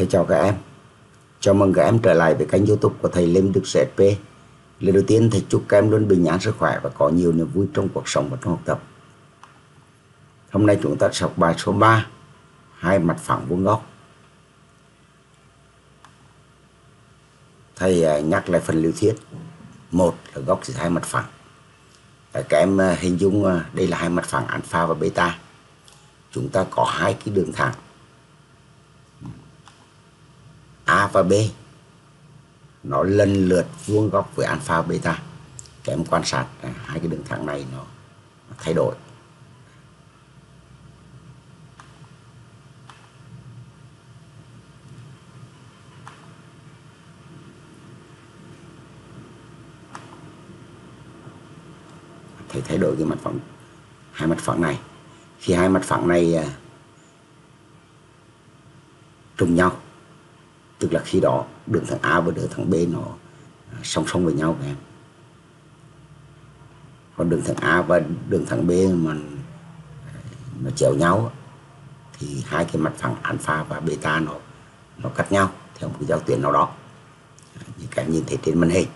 Thầy chào các em. Chào mừng các em trở lại với kênh YouTube của thầy Lê Minh Đức GSP. Lời đầu tiên thầy chúc các em luôn bình an, sức khỏe và có nhiều niềm vui trong cuộc sống và trong học tập. Hôm nay chúng ta sẽ học bài số 3, hai mặt phẳng vuông góc. Thầy nhắc lại phần lý thuyết. Một là góc giữa hai mặt phẳng. Các em hình dung đây là hai mặt phẳng alpha và beta. Chúng ta có hai cái đường thẳng A và B, nó lần lượt vuông góc với alpha beta. Các em quan sát hai cái đường thẳng này nó thay đổi. Thầy thay đổi cái mặt phẳng, hai mặt phẳng này. Khi hai mặt phẳng này trùng nhau, tức là khi đó đường thẳng A và đường thẳng B nó song song với nhau các em. Còn đường thẳng A và đường thẳng B mà nó chéo nhau thì hai cái mặt phẳng alpha và beta nó cắt nhau theo một cái giao tuyến nào đó, như các em nhìn thấy trên màn hình.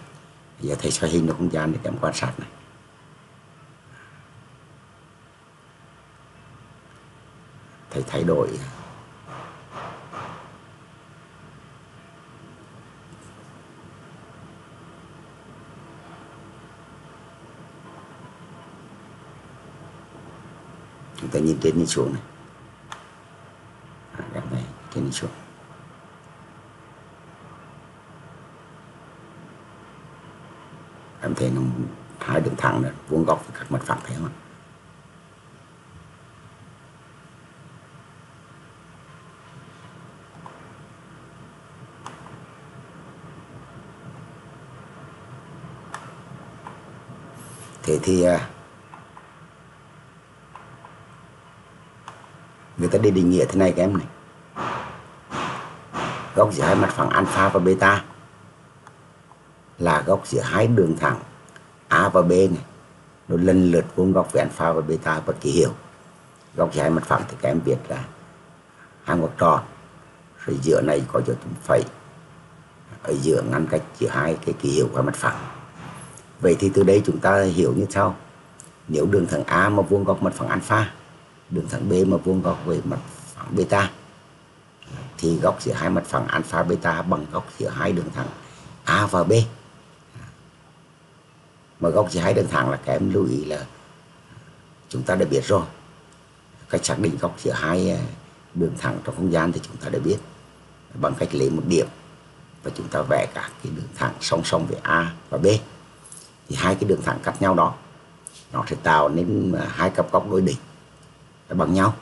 Bây giờ thầy xoay hình được không gian để các em quan sát này. Thầy thay đổi ta nhìn trên đi xuống này, các này trên đi xuống. Em thấy nó hai đường thẳng này vuông góc với các mặt phẳng, thấy không? Thế thì người ta định nghĩa thế này các em này. Góc giữa hai mặt phẳng alpha và beta là góc giữa hai đường thẳng A và B này, nó lần lượt vuông góc với alpha và beta và ký hiệu. Góc giữa hai mặt phẳng thì các em biết là hai ngoặc tròn, rồi giữa này có dấu chấm phẩy, ở giữa ngăn cách giữa hai cái ký hiệu của mặt phẳng. Vậy thì từ đây chúng ta hiểu như sau. Nếu đường thẳng A mà vuông góc mặt phẳng alpha, đường thẳng B mà vuông góc với mặt phẳng beta, thì góc giữa hai mặt phẳng alpha beta bằng góc giữa hai đường thẳng A và B. Mà góc giữa hai đường thẳng là các em lưu ý là chúng ta đã biết rồi. Cách xác định góc giữa hai đường thẳng trong không gian thì chúng ta đã biết bằng cách lấy một điểm và chúng ta vẽ các cái đường thẳng song song với A và B. Thì hai cái đường thẳng cắt nhau đó nó sẽ tạo nên hai cặp góc đối đỉnh bằng nhau,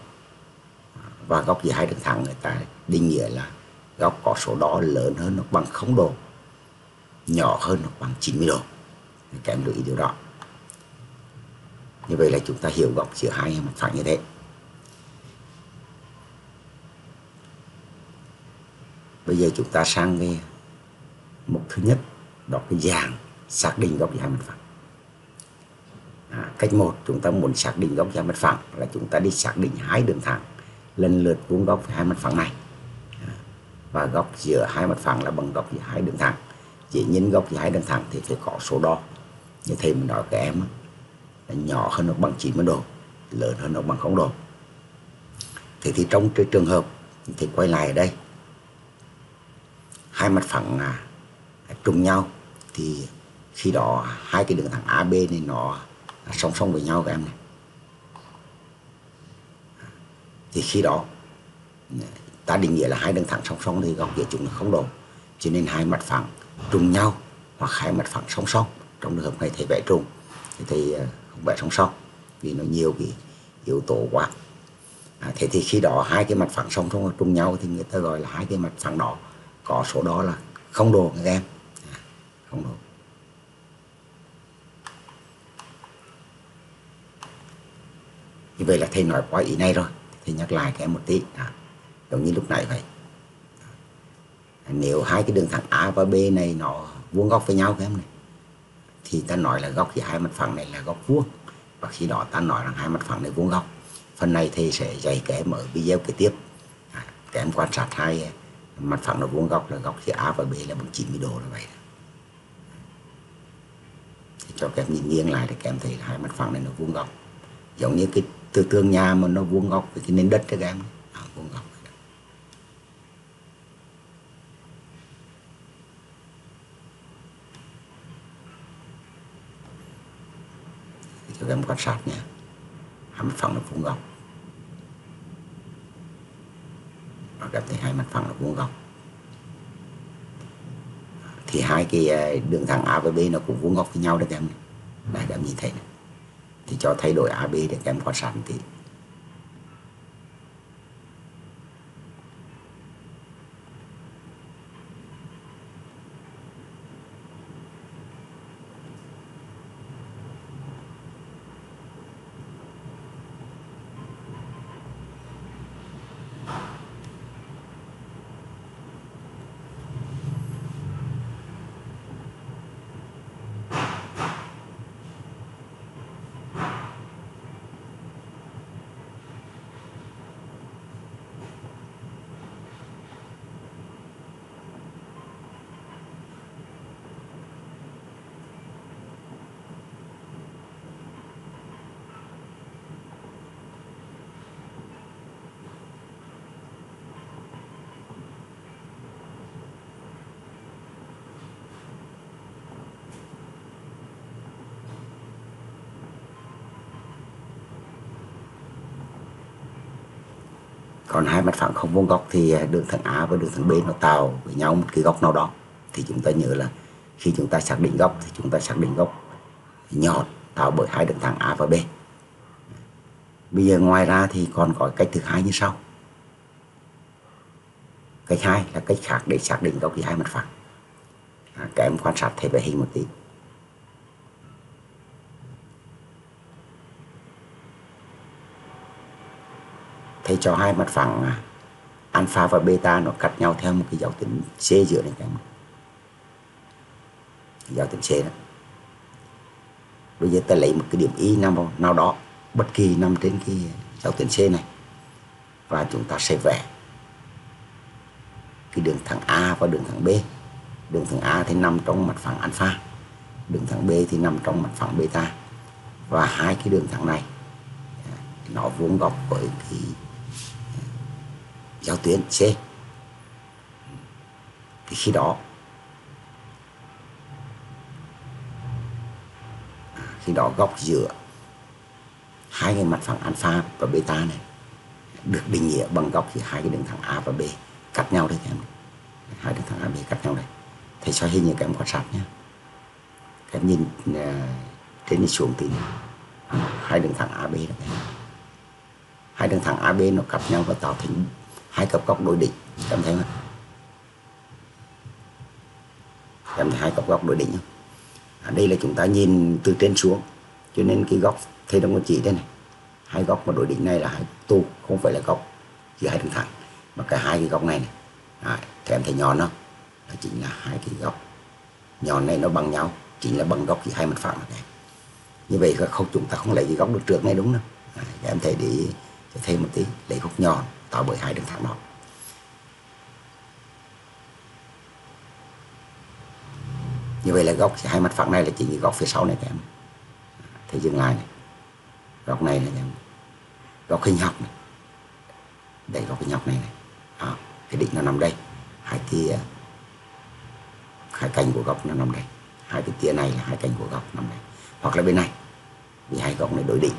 và góc giữa hai đường thẳng người ta định nghĩa là góc có số đo lớn hơn hoặc bằng 0 độ, nhỏ hơn hoặc bằng 90 độ. Các em lưu ý điều đó. Như vậy là chúng ta hiểu góc giữa hai mặt phẳng như thế. Bây giờ chúng ta sang cái mục thứ nhất, đó cái dạng xác định góc giữa hai mặt phẳng. Cách 1, chúng ta muốn xác định góc giữa hai mặt phẳng là chúng ta đi xác định hai đường thẳng lần lượt vuông góc với hai mặt phẳng này, và góc giữa hai mặt phẳng là bằng góc giữa hai đường thẳng. Chỉ nhân góc giữa hai đường thẳng thì phải có số đo, như thầy mình nói các em là nhỏ hơn nó bằng 90 độ, lớn hơn nó bằng 0 độ. Thế thì trong trường hợp thì quay lại ở đây, hai mặt phẳng trùng nhau thì khi đó hai cái đường thẳng AB này nó song song với nhau các em này. Thì khi đó ta định nghĩa là hai đường thẳng song song thì góc giữa chúng là 0 độ. Cho nên hai mặt phẳng trùng nhau hoặc hai mặt phẳng song song, trong trường hợp này thầy vẽ trùng thì thầy không vẽ song song vì nó nhiều cái yếu tố quá. Thế thì khi đó hai cái mặt phẳng song song và trùng nhau thì người ta gọi là hai cái mặt phẳng đó có số đó là 0 độ các em. 0 độ. Như vậy là thầy nói qua ý này rồi, thầy nhắc lại các em một tí, giống như lúc nãy vậy. Nếu hai cái đường thẳng A và B này nó vuông góc với nhau các em này, thì ta nói là góc giữa hai mặt phẳng này là góc vuông, và khi đó ta nói rằng hai mặt phẳng này vuông góc. Phần này thầy sẽ dạy các em ở video kế tiếp. Các em quan sát hai mặt phẳng nó vuông góc, là góc giữa A và B là bằng 90 độ là vậy. Thì cho các em nhìn nghiêng lại thì các em thấy hai mặt phẳng này nó vuông góc, giống như cái từ tường nhà mà nó vuông góc với cái nền đất các em, nó vuông góc. Thì cho các em quan sát nha, hai mặt phẳng nó vuông góc. Các thấy hai mặt phẳng nó vuông góc thì hai cái đường thẳng A và B nó cũng vuông góc với nhau đó các em. Đây các em nhìn thấy này. Thì cho thay đổi AB để các em quan sát thì còn hai mặt phẳng không vuông góc thì đường thẳng A và đường thẳng B nó tạo với nhau một cái góc nào đó. Thì chúng ta nhớ là khi chúng ta xác định góc thì chúng ta xác định góc nhọn tạo bởi hai đường thẳng A và B. Bây giờ ngoài ra thì còn có cách thứ hai như sau. Cách hai là cách khác để xác định góc với hai mặt phẳng. Các em quan sát thấy về hình một tí. Thầy cho hai mặt phẳng alpha và beta nó cắt nhau theo một cái giao tuyến C giữa này các em. Giao tuyến C đó. Bây giờ ta lấy một cái điểm Y nào đó, bất kỳ nằm trên cái giao tuyến C này. Và chúng ta sẽ vẽ cái đường thẳng A và đường thẳng B. Đường thẳng A thì nằm trong mặt phẳng alpha. Đường thẳng B thì nằm trong mặt phẳng beta. Và hai cái đường thẳng này nó vuông góc với cái giao tuyến C. Thì khi đó góc giữa hai cái mặt phẳng alpha và beta này được định nghĩa bằng góc giữa hai cái đường thẳng A và B cắt nhau đây các em. Hai đường thẳng A và B cắt nhau đây. Thầy cho hình như các em quan sát nhé. Các em nhìn trên đi xuống tí. Hai đường thẳng A, B đó các em. Hai đường thẳng AB nó cặp nhau và tạo thành hai cặp góc đối định. Các em thấy không? Các em thấy hai cặp góc đối định không? Ở đây là chúng ta nhìn từ trên xuống, cho nên cái góc thầy đang có chỉ đây này. Hai góc mà đối định này là hai tu, không phải là góc giữa hai đường thẳng, mà cả hai cái góc này này. Các em thấy nhọn không? Đó chính là hai cái góc nhọn này nó bằng nhau, chính là bằng góc giữa hai mặt phẳng này. Như vậy là không, chúng ta không lấy cái góc đường trượt này đúng không? Các em thấy để thêm một tí, lấy góc nhọn tạo bởi hai đường thẳng đó. Như vậy là góc hai mặt phẳng này là chỉ như góc phía sau này các em. Thầy dừng lại này. Góc này là góc hình học này. Đây góc hình học này này. Đó, cái đỉnh nó nằm đây. Hai cạnh của góc nó nằm đây. Hai cái tia này là hai cạnh của góc nằm đây. Hoặc là bên này. Vì hai góc này đối định.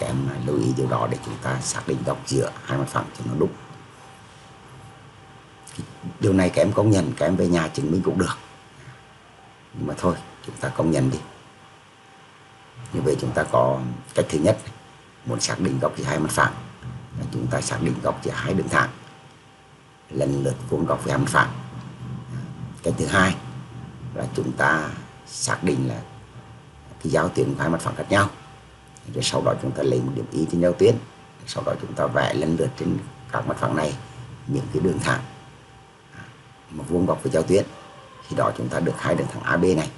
Các em lưu ý điều đó để chúng ta xác định góc giữa hai mặt phẳng cho nó đúng. Điều này các em công nhận, các em về nhà chứng minh cũng được. Nhưng mà thôi, chúng ta công nhận đi. Như vậy chúng ta có cách thứ nhất, muốn xác định góc giữa hai mặt phẳng, chúng ta xác định góc giữa hai đường thẳng, lần lượt vuông góc với hai mặt phẳng. Cách thứ hai là chúng ta xác định là cái giao tuyến của hai mặt phẳng khác nhau. Rồi sau đó chúng ta lấy một điểm Y trên giao tuyến. Sau đó chúng ta vẽ lần lượt trên các mặt phẳng này những cái đường thẳng mà vuông góc với giao tuyến. Khi đó chúng ta được hai đường thẳng AB này.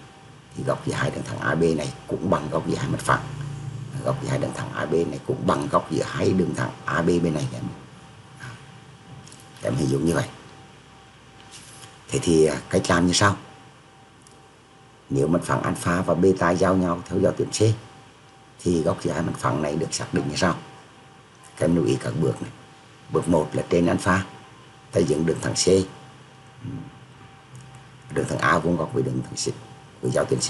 Thì góc giữa hai đường thẳng AB này cũng bằng góc giữa hai mặt phẳng. Góc giữa hai đường thẳng AB này cũng bằng góc giữa hai đường thẳng AB bên này. Em hình dung như vậy. Thế thì cách làm như sau. Nếu mặt phẳng alpha và beta giao nhau theo dõi tuyến C thì góc giữa hai mặt phẳng này được xác định như sau. Các em lưu ý các bước này. Bước 1 là trên alpha ta dựng đường thẳng C, đường thẳng A vuông góc với đường thẳng C với giao tuyến C.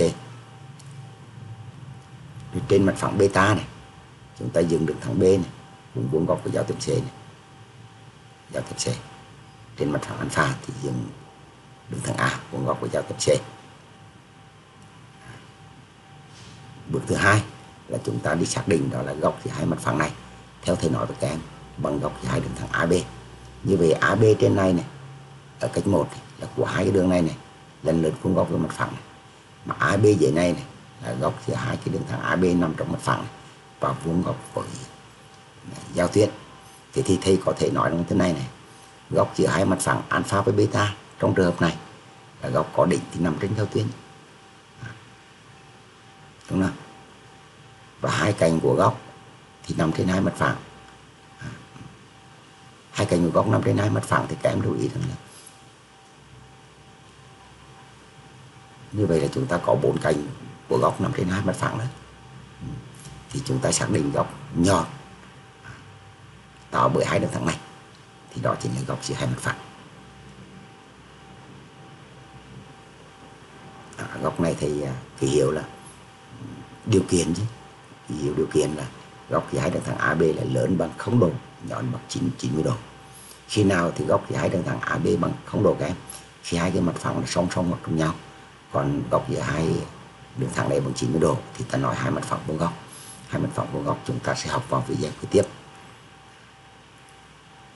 Rồi trên mặt phẳng beta này chúng ta dựng đường thẳng B này vuông góc với giao tuyến C này. Giao tuyến C. Trên mặt phẳng alpha thì dựng đường thẳng A vuông góc với giao tuyến C. Bước thứ hai là chúng ta đi xác định đó là góc giữa hai mặt phẳng này theo thầy nói với các em bằng góc giữa hai đường thẳng AB. Như vậy AB trên này này ở cách 1 là của hai cái đường này này lần lượt vuông góc với mặt phẳng này. Mà AB dưới này này là góc giữa hai cái đường thẳng AB nằm trong mặt phẳng này, và vuông góc với giao tuyến. Thế thì thầy có thể nói như thế này này, góc giữa hai mặt phẳng alpha với beta trong trường hợp này là góc có đỉnh thì nằm trên giao tuyến, đúng không? Và hai cạnh của góc thì nằm trên hai mặt phẳng. Hai cạnh của góc nằm trên hai mặt phẳng thì các em lưu ý rằng là như vậy là chúng ta có 4 cạnh của góc nằm trên hai mặt phẳng đó. Thì chúng ta xác định góc nhọn tạo bởi hai đường thẳng này thì đó chính là góc giữa hai mặt phẳng. Góc này thì ký hiệu là điều kiện chứ. Hiểu điều kiện là góc giữa hai đường thẳng AB là lớn bằng 0 độ, nhọn bằng 90 độ. Khi nào thì góc giữa hai đường thẳng AB bằng 0 độ các em? Khi hai cái mặt phẳng là song song hoặc cùng nhau. Còn góc giữa hai đường thẳng này bằng 90 độ thì ta nói hai mặt phẳng vuông góc. Hai mặt phẳng vuông góc chúng ta sẽ học vào video tiếp.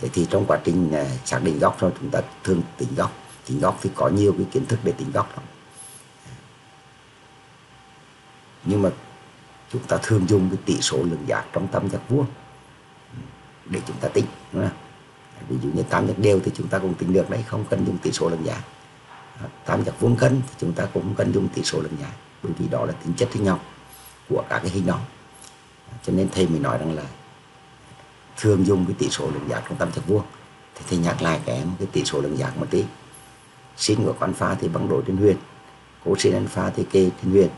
Thế thì trong quá trình xác định góc rồi chúng ta thường tính góc. Tính góc thì có nhiều cái kiến thức để tính góc lắm. Nhưng mà chúng ta thường dùng cái tỷ số lượng giác trong tam giác vuông để chúng ta tính, đúng không? Ví dụ như tam giác đều thì chúng ta cũng tính được đấy, không cần dùng tỷ số lượng giác. Tam giác vuông cân thì chúng ta cũng cần dùng tỷ số lượng giác, bởi vì đó là tính chất hình học của các cái hình đó. Cho nên thầy mới nói rằng là thường dùng cái tỷ số lượng giác trong tam giác vuông. Thì thầy nhắc lại các em cái tỷ số lượng giác một tí. Sin của alpha thì bằng đổi trên huyền, cosin alpha thì kê trên huyền,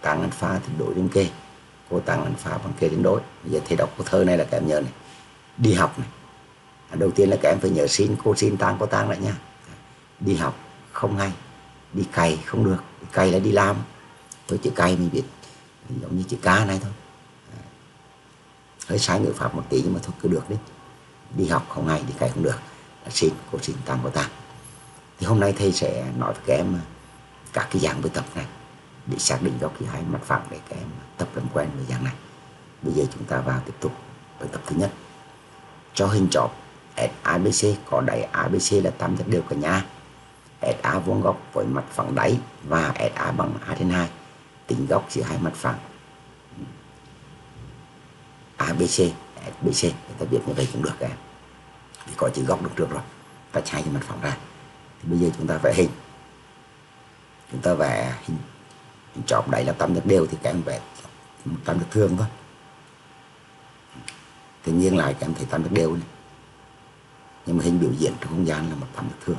tan alpha thì đổi trên kê. Cô tăng alpha bằng kê đến đối. Bây giờ thầy đọc câu thơ này là các em nhớ này. Đi học này, đầu tiên là các em phải nhớ sin, cosin, tan, cotan lại nha. Đi học không hay, đi cày không được. Đi cày là đi làm. Tôi chữ cày mình biết giống như chữ ca này thôi, hơi sai ngữ pháp một tí nhưng mà thôi cứ được đi. Đi học không hay, đi cày không được là sin, cosin, tan, cotan. Thì hôm nay thầy sẽ nói với các em các cái dạng bài tập này để xác định góc giữa hai mặt phẳng để các em tập làm quen với dạng này. Bây giờ chúng ta vào tiếp tục bài tập thứ nhất. Cho hình chóp SABC có đáy ABC là tam giác đều cả nhà. SA vuông góc với mặt phẳng đáy và SA bằng A/2. Tính góc giữa hai mặt phẳng ABC, SBC. Người ta viết như vậy cũng được các em. Thì có chữ góc được trước rồi. Ta chạy cái mặt phẳng ra. Thì bây giờ chúng ta vẽ hình. Chúng ta vẽ hình. Chóp đáy là tam giác đều thì các em vẽ tam giác thường thôi. Tự nhiên lại các em thấy tam giác đều này. Nhưng mà hình biểu diễn trong không gian là một tam giác thường.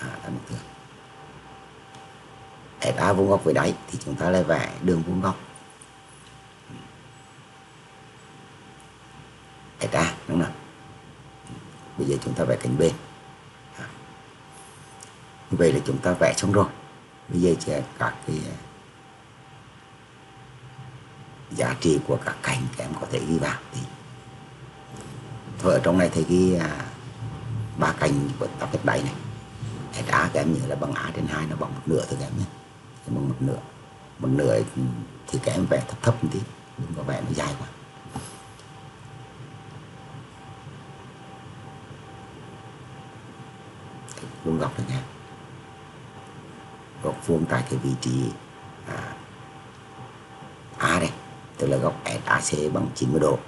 Tam giác thường. SA vuông góc với đáy thì chúng ta lại vẽ đường vuông góc. SA đúng không? Bây giờ chúng ta vẽ cạnh bên. Như vậy là chúng ta vẽ xong rồi. Bây giờ sẽ các cái giá trị của các cạnh các em có thể ghi vào thì thôi ở trong này thầy ghi 3 cạnh của tam giác đáy này. SA các em nhớ là bằng A/2, nó bằng 1/2 thôi các em nhé, bằng 1/2. 1/2 thì các em vẽ thấp thấp một tí, đừng có vẽ nó dài quá. Vuông góc được nha. Góc vuông tại cái vị trí A đây, tức là góc SAC bằng 90 độ,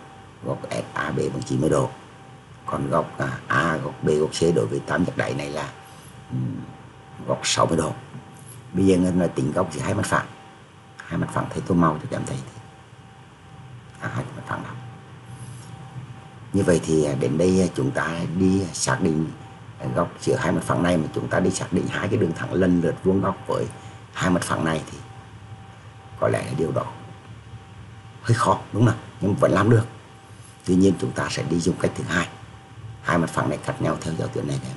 góc SAB bằng 90 độ. Còn góc A, góc B, góc C đối với tam giác đáy này là góc 60 độ. Bây giờ người ta tính góc giữa hai mặt phẳng. Hai mặt phẳng thấy tô màu cho các em thấy. Hai mặt phẳng đó. Như vậy thì đến đây chúng ta đi xác định góc giữa hai mặt phẳng này, mà chúng ta đi xác định hai cái đường thẳng lần lượt vuông góc với hai mặt phẳng này thì có lẽ điều đó hơi khó, đúng không? Nhưng vẫn làm được. Tuy nhiên chúng ta sẽ đi dùng cách thứ hai, hai mặt phẳng này cắt nhau theo giao tuyến này các em.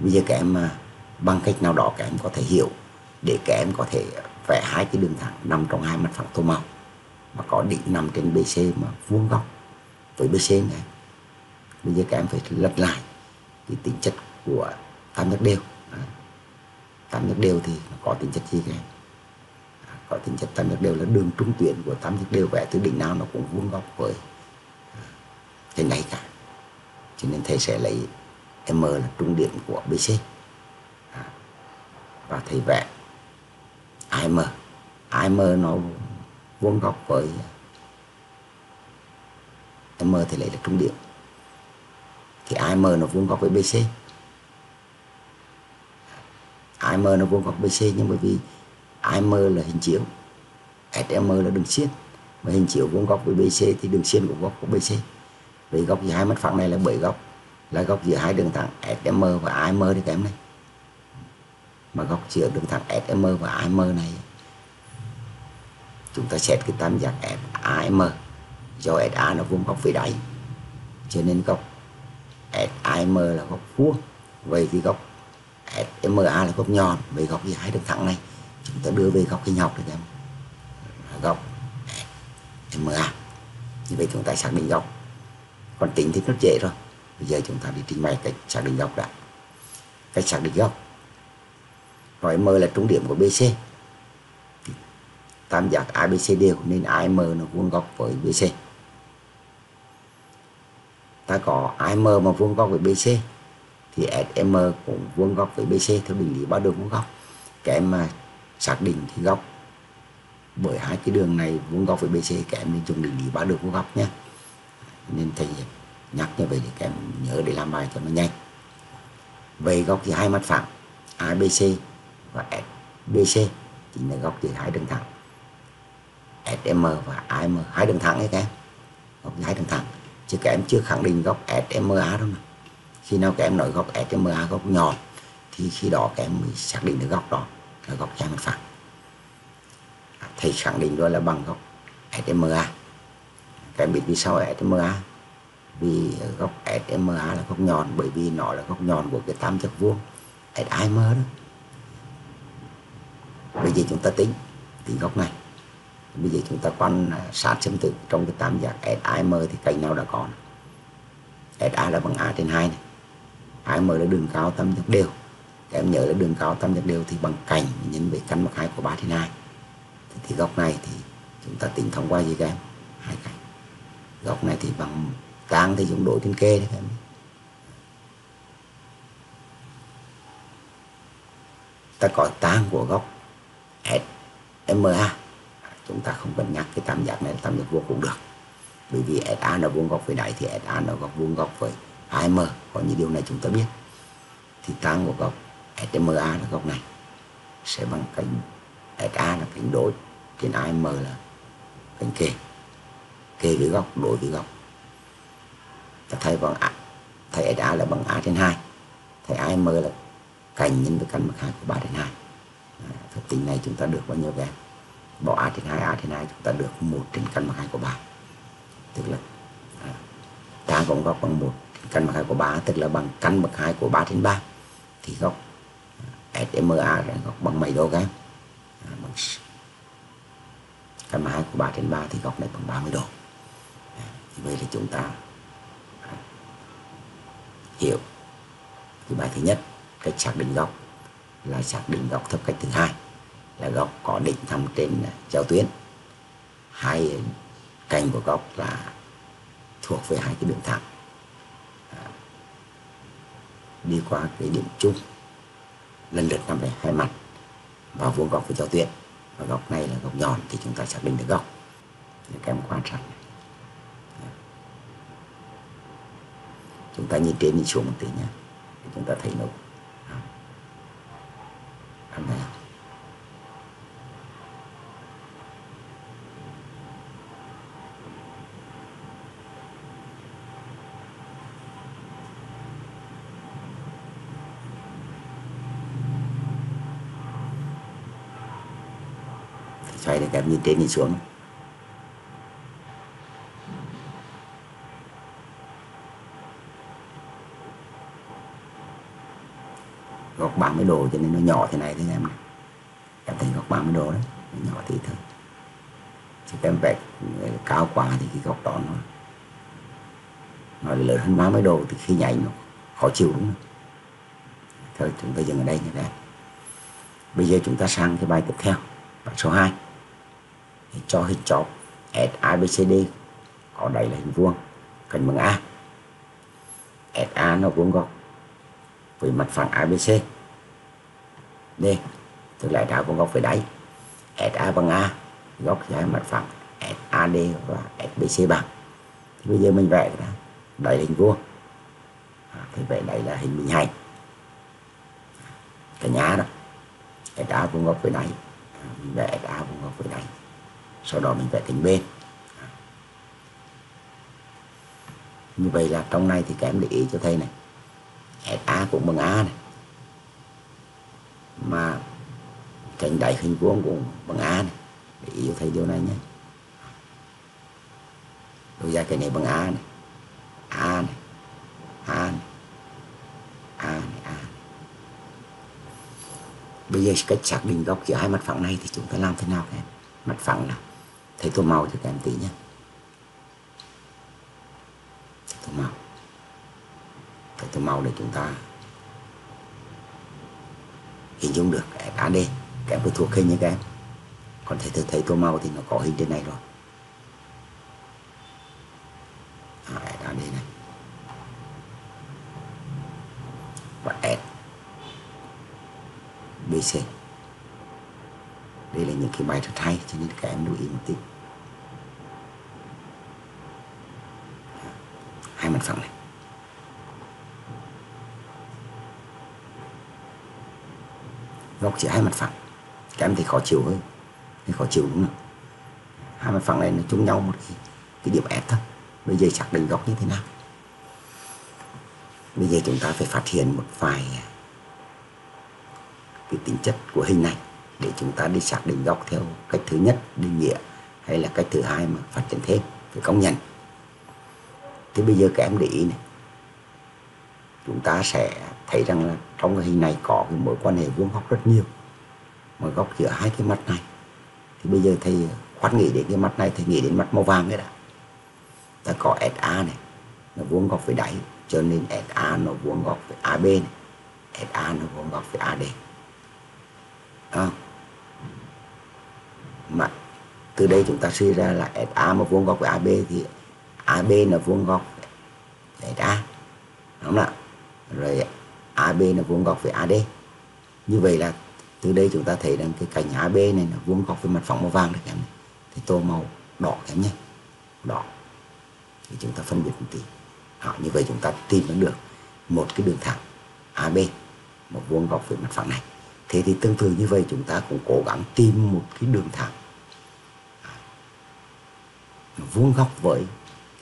Bây giờ các em bằng cách nào đó các em có thể hiểu để các em có thể vẽ hai cái đường thẳng nằm trong hai mặt phẳng tô màu mà có đỉnh nằm trên BC mà vuông góc với BC này. Bây giờ các em phải lật lại cái tính chất của tam giác đều. Tam giác đều thì có tính chất gì các em? Có tính chất tam giác đều là đường trung tuyến của tam giác đều vẽ từ đỉnh nào nó cũng vuông góc với trên này cả. Cho nên thầy sẽ lấy M là trung điểm của BC và thầy vẽ AM. AM nó vuông góc với M thì lấy là trung điểm, thì AM nó vuông góc với BC. AM nó vuông góc BC nhưng bởi vì AM là hình chiếu, SM là đường xiên, mà hình chiếu vuông góc với BC thì đường xiên của góc của BC. Vậy góc giữa hai mặt phẳng này là bảy góc, là góc giữa hai đường thẳng SM và AM đấy các em này. Mà góc giữa đường thẳng SM và AM này chúng ta xét cái tam giác SAM, do SA nó vuông góc với đáy cho nên góc SAM là góc vuông. Vậy thì góc SMA là góc nhọn. Vậy góc giữa hai đường thẳng này chúng ta đưa về góc hình học được không? Góc SMA. Như vậy chúng ta xác định góc. Còn tính thì rất dễ rồi. Bây giờ chúng ta đi trình bày cách xác định góc đã. Cách xác định góc. Rồi M là trung điểm của BC. Tam giác ABC đều nên AM nó vuông góc với BC. Ta có AM mà vuông góc với BC thì SM cũng vuông góc với BC theo định lý ba đường vuông góc. Các em mà xác định cái góc bởi hai cái đường này vuông góc với BC, các em nên dùng định lý ba đường vuông góc nhé. Nên thầy nhắc như vậy để các em nhớ để làm bài cho nó nhanh. Về góc thì hai mặt phẳng ABC và SBC chính là góc giữa hai đường thẳng SM và AM, hai đường thẳng ấy các em, góc hai đường thẳng. Chứ các em chưa khẳng định góc SMA đâu mà. Khi nào các em nói góc SMA góc nhọn thì khi đó các em mới xác định được góc đó là góc hai mặt phẳng. Thầy khẳng định đó là bằng góc SMA. Các em biết vì sao SMA? Vì góc SMA là góc nhọn, bởi vì nó là góc nhọn của cái tam giác vuông SM đó. Bây giờ chúng ta tính góc này. Bây giờ chúng ta quan sát xem thử trong cái tam giác SM thì cạnh nào đã có. SA là bằng A trên 2 này. AM là đường cao tam giác đều. Các em nhớ là đường cao tam giác đều thì bằng cạnh nhân với căn bậc 2 của 3 trên 2. Thì góc này thì chúng ta tính thông qua gì các em? Hai cạnh. Góc này thì bằng tan thì chúng đổi trên kê đấy các em. Ta có tan của góc SMA. Chúng ta không cần nhắc cái tam giác này là tam giác vuông cũng được. Bởi vì SA nó vuông góc với đáy thì SA nó vuông góc với AM. Có những điều này chúng ta biết. Thì tan của góc SMA là góc này sẽ bằng cạnh SA là cạnh đối trên AM là cạnh kề. Kề với góc, đối với góc. Ta thay SA là bằng A trên 2. Thay AM là cạnh nhân với căn bậc 2 của 3 trên 2. Phép tính này chúng ta được bao nhiêu các em? Bỏ A trên 2, A trên 2 chúng ta được 1 trên căn bậc 2 của 3. Tức là tan của góc bằng 1 trên căn bậc 2 của 3, tức là bằng căn bậc 2 của 3 trên 3. Thì góc SMA là góc bằng mấy độ các em? Bằng căn bậc 2 của 3 trên 3 thì góc này bằng 30 độ. Như vậy là chúng ta hiểu cái bài thứ nhất, cách xác định góc là xác định góc theo cách thứ hai. Là góc có đỉnh nằm trên giao tuyến, hai cạnh của góc là thuộc về hai cái đường thẳng đi qua cái điểm chung lần lượt nằm về hai mặt và vuông góc với giao tuyến. Và góc này là góc nhọn thì chúng ta xác định được góc. Các em quan sát, chúng ta nhìn trên nhìn xuống một tí nhé, chúng ta thấy nó này. xoay để các em nhìn trên nhìn xuống. Góc 30 độ cho nên nó nhỏ thế này, thế em này. Em thấy góc 30 độ đấy, nó nhỏ thì thôi. Chứ các em vẽ cao quá thì cái góc đó nó lớn hơn 30 độ thì khi nhảy nó khó chịu đúng không? Thôi chúng ta dừng ở đây như thế. Bây giờ chúng ta sang cái bài tiếp theo, bài số 2. Cho hình chóp SABCD có đáy là hình vuông, cạnh bằng A. SA nó vuông góc với mặt phẳng ABC. D tức là đá vuông góc với đáy. SA bằng A, góc với mặt phẳng SAD và SBC bằng. Thì bây giờ mình vẽ cái đó, đáy hình vuông. Thì vẽ đáy là hình bình hành. Cái nhà đó. SA vuông góc với đáy. Mình vẽ SA vuông góc với đáy. Sau đó mình vẽ cạnh bên. Như vậy là trong này thì các em để ý cho thầy này. SA cũng bằng A này. Mà cạnh đáy hình vuông cũng bằng A này. Để ý cho thầy điều này nhé. Đôi ra cái này bằng A này. A này. A này. A này. A này. Bây giờ cách xác định góc giữa hai mặt phẳng này thì chúng ta làm thế nào các em? Mặt phẳng là thầy tô màu cho các em tí nhé. Thầy tô màu để chúng ta hình dung được SAD. Các em phải thuộc hình nhé các em. Còn thầy tô màu thì nó có hình trên này rồi. SAD này. Và S. BC. Đây là những cái bài rất hay cho nên các em lưu ý một tí. Hai mặt phẳng này. Góc giữa hai mặt phẳng. Các em thấy khó chịu hơn. Thấy khó chịu đúng không? Hai mặt phẳng này nó chung nhau một cái điểm F thôi. Bây giờ xác định góc như thế nào? Bây giờ chúng ta phải phát hiện một vài cái tính chất của hình này để chúng ta đi xác định góc theo cách thứ nhất định nghĩa hay là cách thứ hai mà phát triển thêm phải công nhận. Thế bây giờ các em để ý này, chúng ta sẽ thấy rằng là trong cái hình này có cái mối quan hệ vuông góc rất nhiều, mà góc giữa hai cái mặt này. Thì bây giờ thầy khoát nghĩ đến cái mặt này, thầy nghĩ đến mặt màu vàng đấy đã. Ta có SA này, nó vuông góc với đáy, cho nên SA nó vuông góc với AB này, SA nó vuông góc với AD. À, mà từ đây chúng ta suy ra là SA mà vuông góc với AB thì AB là vuông góc với SA, đúng không ạ? Rồi AB là vuông góc với AD. Như vậy là từ đây chúng ta thấy rằng cái cạnh AB này nó vuông góc với mặt phẳng màu vàng đấy các em này. Thì tô màu đỏ các em nhé, đỏ. Thì chúng ta phân biệt một tí. À, như vậy chúng ta tìm được một cái đường thẳng AB mà vuông góc với mặt phẳng này. Thế thì tương tự như vậy chúng ta cũng cố gắng tìm một cái đường thẳng vuông góc với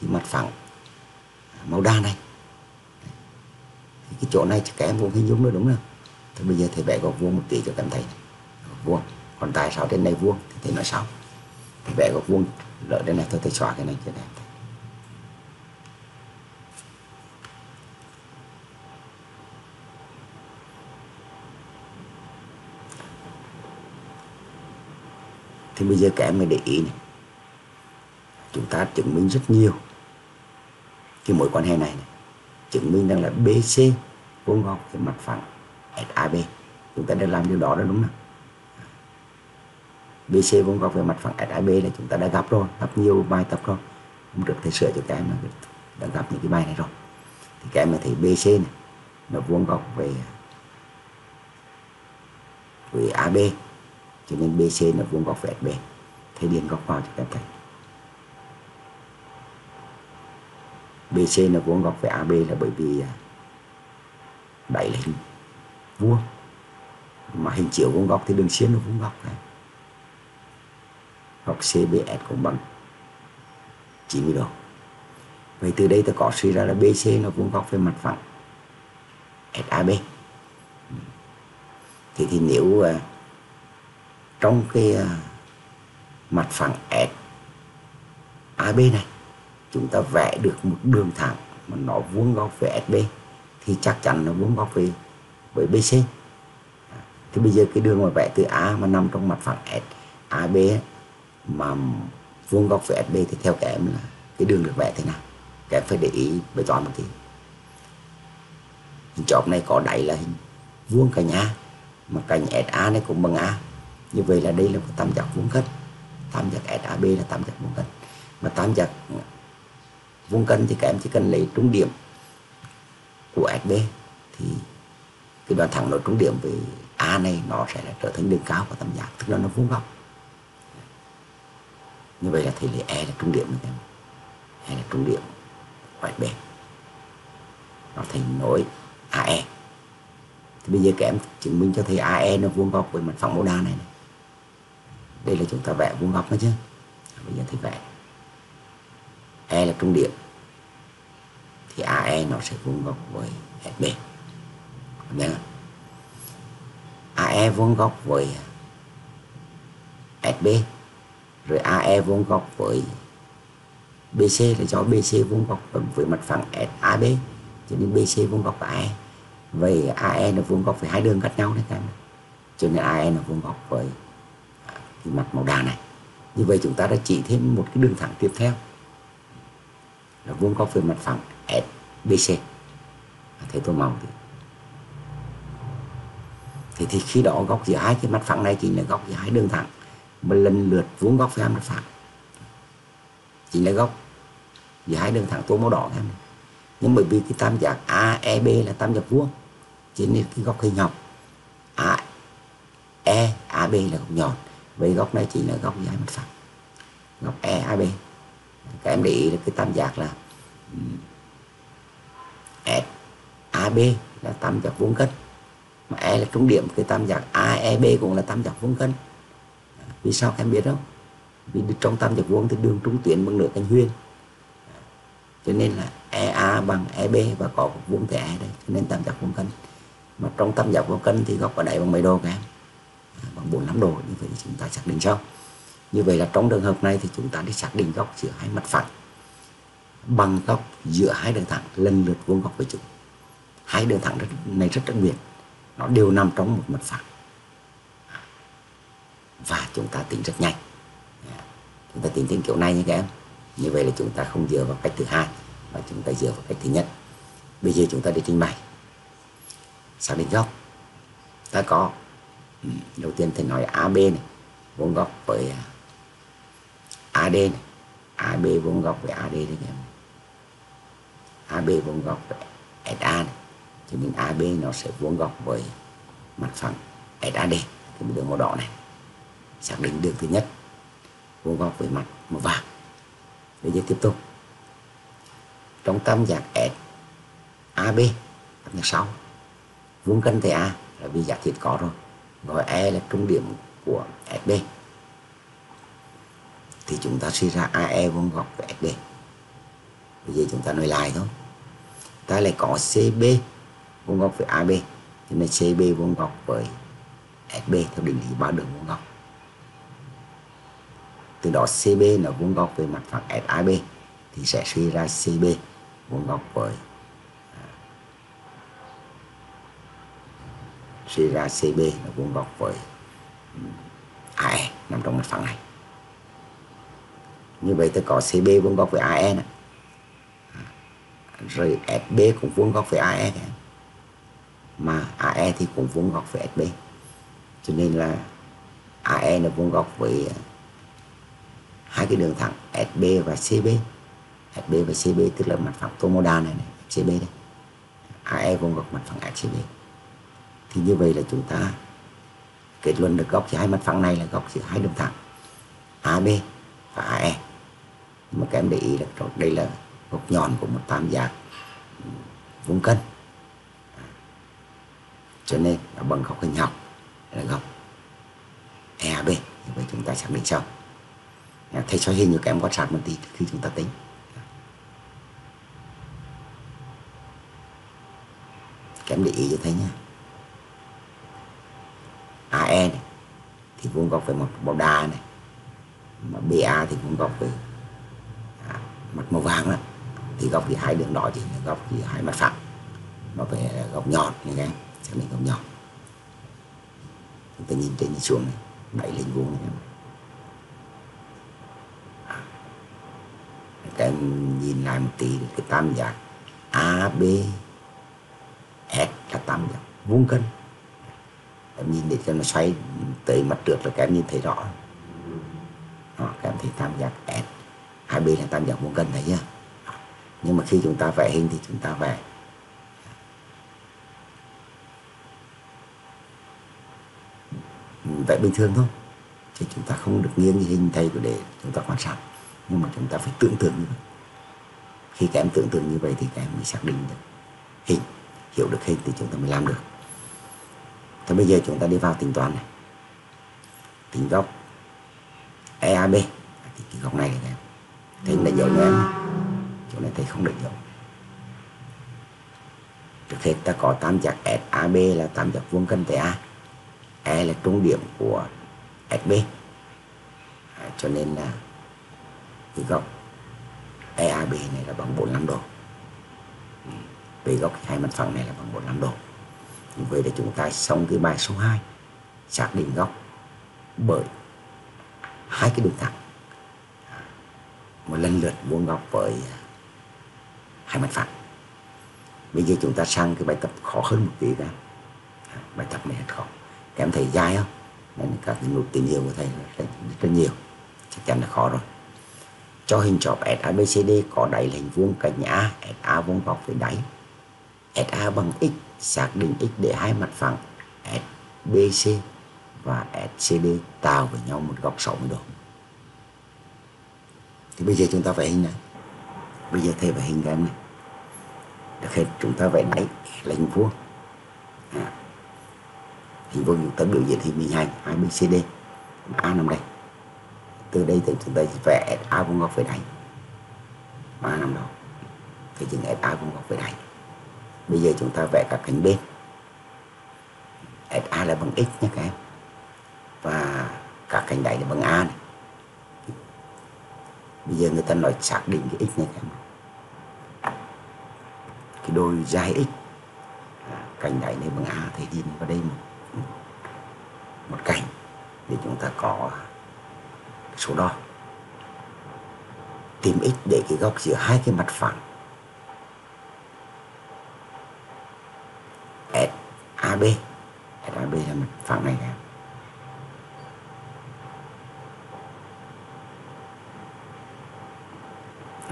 cái mặt phẳng màu đa này. Thì cái chỗ này các em cũng hình dung nữa đúng không? Thì bây giờ thầy vẽ góc vuông một tí cho các em thấy. Vuông. Còn tại sao trên này vuông thì thầy nói sao? Thầy vẽ góc vuông lợi trên này thôi, thầy xóa cái này cho các em thấy. Thì bây giờ các em mới để ý này. Chúng ta chứng minh rất nhiều cái mối quan hệ này, chứng minh rằng là BC vuông góc với mặt phẳng SAB. Chúng ta đã làm điều đó đúng không? BC vuông góc với mặt phẳng SAB là chúng ta đã gặp rồi, gặp nhiều bài tập rồi. Không được thầy sửa cho các em là đã gặp những cái bài này rồi. Thì các em mới thấy BC này nó vuông góc với AB. Cho nên BC nó vuông góc với SB. Thầy điền góc vào cho các em thấy. BC nó vuông góc với AB là bởi vì đáy là hình vuông. Mà hình chiếu vuông góc thì đường xiên nó vuông góc. Góc CBS cũng bằng 90 độ. Vậy từ đây ta có suy ra là BC nó vuông góc với mặt phẳng SAB. Thì nếu trong cái mặt phẳng S AB này chúng ta vẽ được một đường thẳng mà nó vuông góc về SB thì chắc chắn nó vuông góc về với BC. Thì bây giờ cái đường mà vẽ từ A mà nằm trong mặt phẳng AB mà vuông góc về SB thì theo các em là cái đường được vẽ thế nào? Các em phải để ý bài toán một tí. Hình chóp này có đáy là hình vuông cạnh A mà cạnh SA này cũng bằng A. Như vậy là đây là một tam giác vuông cân. Tam giác SAB là tam giác vuông cân. Mà tam giác vuông cân thì các em chỉ cần lấy trung điểm của SB thì cái đoạn thẳng nó trung điểm với A này nó sẽ là trở thành đường cao của tam giác, tức là nó vuông góc. Như vậy là thầy lấy E là trung điểm này, E là trung điểm của SB. Nó thành nối AE. Thì bây giờ các em chứng minh cho thầy AE nó vuông góc với mặt phẳng mô đa này. Đây là chúng ta vẽ vuông góc nữa chứ. Bây giờ thầy vẽ E là trung điểm thì AE nó sẽ vuông góc với SB. AE vuông góc với SB, rồi AE vuông góc với BC là do BC vuông góc với mặt phẳng SAB, cho nên BC vuông góc với AE. Vậy AE nó vuông góc với hai đường cắt nhau đấy các em, cho nên AE nó vuông góc với cái mặt màu đà này. Như vậy chúng ta đã chỉ thêm một cái đường thẳng tiếp theo là vuông góc với mặt phẳng SBC. Thế tôi mong thì khi đó góc giữa hai cái mặt phẳng này chính là góc giữa hai đường thẳng mà lần lượt vuông góc với hai mặt phẳng, chính là góc giữa hai đường thẳng tô màu đỏ em. Nhưng bởi vì cái tam giác AEB là tam giác vuông, chính là cái góc hình nhọn AEAB là góc nhọn, vậy góc này chính là góc giữa hai mặt phẳng, góc EAB. Các em để ý là cái tam giác là SAB là tam giác vuông cân, mà E là trung điểm, cái tam giác AEB cũng là tam giác vuông cân. Vì sao các em biết không? Vì trong tam giác vuông thì đường trung tuyến bằng nửa cạnh huyền, cho nên là EA bằng EB và có một vuông thẻ đây, cho nên tam giác vuông cân. Mà trong tam giác vuông cân thì góc ở đây bằng mấy độ các em? Bằng 45 độ. Như vậy chúng ta xác định xong. Như vậy là trong trường hợp này thì chúng ta đi xác định góc giữa hai mặt phẳng bằng góc giữa hai đường thẳng lần lượt vuông góc với chúng. Hai đường thẳng này rất đặc biệt, nó đều nằm trong một mặt phẳng và chúng ta tính rất nhanh. Chúng ta tính theo kiểu này nha các em. Như vậy là chúng ta không dựa vào cách thứ hai mà chúng ta dựa vào cách thứ nhất. Bây giờ chúng ta đi trình bày xác định góc. Ta có đầu tiên thì nói AB này vuông góc với AD này, AB vuông góc với AD đấy các em, AB vuông góc với SA này, cho nên AB nó sẽ vuông góc với mặt phẳng SAD, cái đường màu đỏ này. Xác định đường thứ nhất vuông góc với mặt màu vàng. Bây giờ tiếp tục trong tam giác SAB, tam giác 6, vuông cân với A là vì giả thiết có rồi, gọi E là trung điểm của SB thì chúng ta suy ra AE vuông góc với SB. Bây giờ chúng ta nói lại thôi. Ta lại có CB vuông góc với AB, cho nên CB vuông góc với SB theo định lý ba đường vuông góc. Từ đó CB là vuông góc với mặt phẳng SAB thì sẽ suy ra CB vuông góc với AE nằm trong mặt phẳng này. Như vậy ta có CB vuông góc với AE này, rồi SB cũng vuông góc với AE này, mà AE thì cũng vuông góc với SB, cho nên là AE nó vuông góc với hai cái đường thẳng SB và CB. SB và CB tức là mặt phẳng tô màu đa này, CB đây. AE vuông góc mặt phẳng CB. Thì như vậy là chúng ta kết luận được góc giữa hai mặt phẳng này là góc giữa hai đường thẳng AB và AE. Nhưng mà các em để ý là đây là góc nhọn của một tam giác vuông cân, cho nên nó bằng góc hình học là góc EAB. Như vậy chúng ta xác định xong. Thầy cho hình như các em quan sát một tí khi chúng ta tính. Các em để ý cho thấy nhé. AE này thì vuông góc với một màu đa này, mà BA thì cũng góc với mặt màu vàng đó, thì góc thì hai đường đỏ thì góc thì hai mặt phẳng, mà về góc nhọn như thế, xác định góc nhọn. Chúng ta nhìn trên nhìn xuống này, đẩy lên vuông này. Các em nhìn lại một tí cái tam giác ABS là tam giác vuông cân. Em nhìn để cho nó xoay tới mặt trước là các em nhìn thấy rõ. Đó, các em thấy tam giác S, AB là tam giác vuông cân thấy nhá. Nhưng mà khi chúng ta vẽ hình thì chúng ta vẽ bình thường thôi, thì chúng ta không được nghiêng hình thay để chúng ta quan sát. Nhưng mà chúng ta phải tưởng tượng như vậy. Khi các em tưởng tượng như vậy thì các em mới xác định được hình, hiểu được hình thì chúng ta mới làm được. Thế bây giờ chúng ta đi vào tính toán này. Tính góc EAB, thì cái góc này các em thấy là dấu của em, chỗ này thấy không được dấu. Trước hết ta có tam giác SAB là tam giác vuông cân TA, E là trung điểm của SB, cho nên là cái góc EAB này là bằng 45 độ. Về góc hai mặt phẳng này là bằng 45 độ. Vậy là chúng ta xong cái bài số 2, xác định góc bởi hai cái đường thẳng, một lần lượt vuông góc với hai mặt phẳng. Bây giờ chúng ta sang cái bài tập khó hơn một tí ra. Bài tập này rất khó. Các em thấy dài không? Nên các nút tín hiệu của thầy rất nhiều, chắc chắn là khó rồi. Cho hình chóp SABCD có đáy là hình vuông cạnh A, SA vuông góc với đáy. SA bằng x, xác định x để hai mặt phẳng SBC và SCD tạo với nhau một góc 60 độ. Thì bây giờ chúng ta vẽ hình này. Bây giờ thầy vẽ hình các em này. Được hết, chúng ta vẽ đáy là hình vuông. Hình vuông chúng ta biểu diễn hình bình hành ABCD, A nằm đây. Từ đây thì chúng ta vẽ SA vuông góc với đáy, A nằm đó. Thì chừng SA vuông góc với đáy. Bây giờ chúng ta vẽ các cánh bên. SA là bằng x nhé các em, và các cánh đáy là bằng A này. Bây giờ người ta nói xác định cái x này các em, cái đôi dài x, cánh đáy này bằng A thì nhìn vào đây một cánh để chúng ta có số đo. Tìm x để cái góc giữa hai cái mặt phẳng SAB. SAB là mặt phẳng này các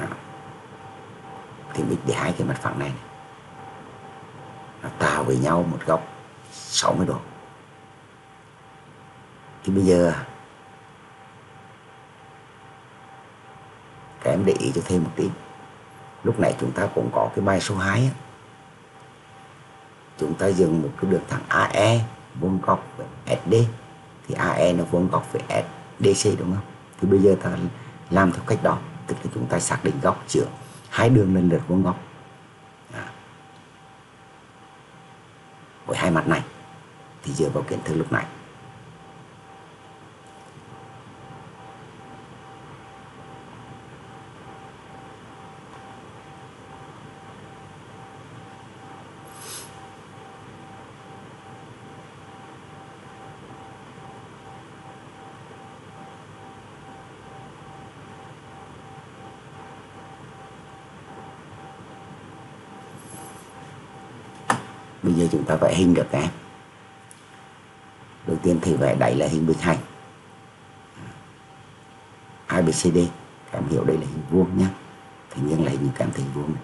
em. Tìm x để hai cái mặt phẳng này, nó tạo với nhau một góc 60 độ. Thì bây giờ các em để ý cho thêm một tí. Lúc này chúng ta cũng có cái bài số 2 á. Chúng ta dừng một cái đường thẳng AE vuông góc với SD, thì AE nó vuông góc với SDC đúng không? Thì bây giờ ta làm theo cách đó, tức là chúng ta xác định góc giữa hai đường lần lượt vuông góc với hai mặt này. Thì dựa vào kiến thức lúc này, bây giờ chúng ta vẽ hình được các em. Đầu tiên thì vẽ đáy là hình bình hành ABCD. Các em hiểu đây là hình vuông nhé. Thì nhiên là hình, các em thấy hình vuông này.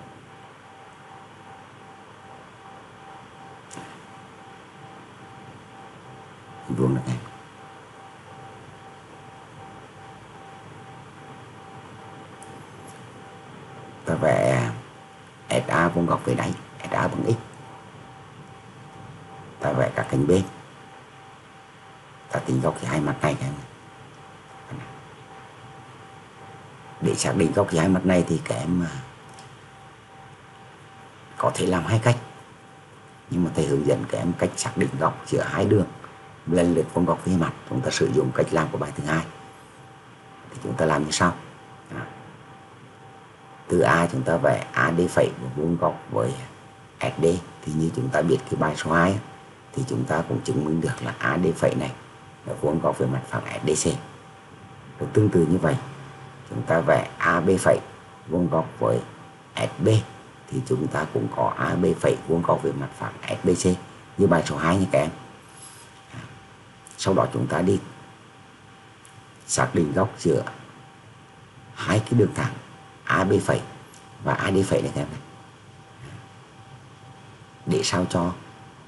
Hình vuông được các em. Ta vẽ SA vuông góc với đáy, SA bằng x. Ta vẽ các cánh bên, ta tính góc giữa hai mặt này các em. Để xác định góc giữa hai mặt này thì các em có thể làm hai cách, nhưng mà thầy hướng dẫn các em cách xác định góc giữa hai đường lần lượt vuông góc với mặt. Chúng ta sử dụng cách làm của bài thứ hai. chúng ta làm như sau. Từ A chúng ta vẽ AD phẩy và vuông góc với SD. Thì như chúng ta biết cái bài số 2 thì chúng ta cũng chứng minh được là AD phẩy này là vuông góc về mặt phẳng SDC. Rồi tương tự như vậy, chúng ta vẽ AB phẩy vuông góc với SB thì chúng ta cũng có AB phẩy vuông góc về mặt phẳng SBC như bài số 2 nha các em. Sau đó chúng ta đi xác định góc giữa hai cái đường thẳng AB phẩy và AD phẩy này các em này, để sao cho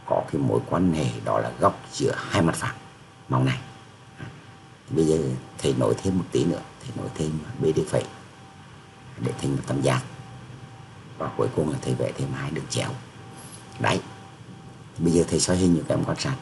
có cái mối quan hệ đó là góc giữa hai mặt phẳng mong này. Bây giờ thầy nối thêm một tí nữa, thầy nối thêm BD phẩy để thành một tam giác, và cuối cùng là thầy vẽ thêm hai đường chéo. Đấy, bây giờ thầy soi hình như các em quan sát.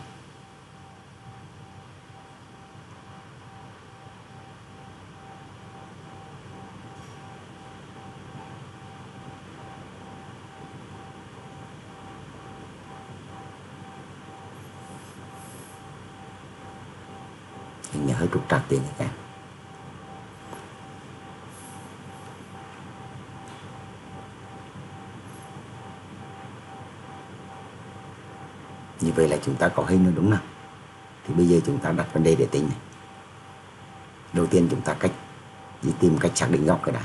Hình này hơi trục trặc tiền các em. Như vậy là chúng ta có hình nữa đúng không? Thì bây giờ chúng ta đặt vấn đề để tính này. Đầu tiên chúng ta tìm cách xác định góc cái đã.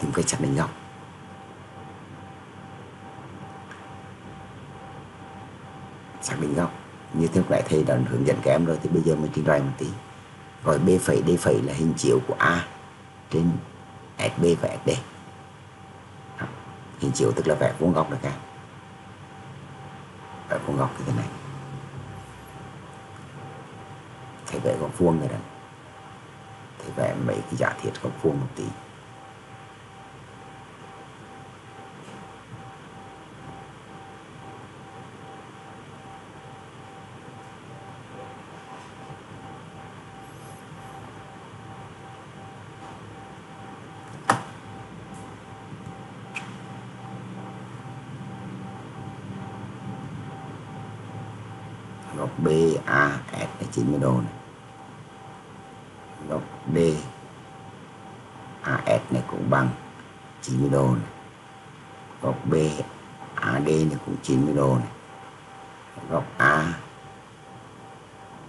Tìm cách xác định góc. Xác định góc như thế lại thầy đã hướng dẫn các em rồi, thì bây giờ mình trình bày một tí. Gọi B phẩy D phẩy là hình chiếu của A trên SB và SD. Hình chiếu tức là vẽ vuông góc được các. Vẽ vuông góc như thế này. Thầy vẽ góc vuông rồi đó. Thầy vẽ mấy cái giả thiết góc vuông một tí. Góc B, A, S là 90 độ này. Góc D, A, S này cũng bằng 90 độ này. Góc B, A, D này cũng 90 độ này. Góc A,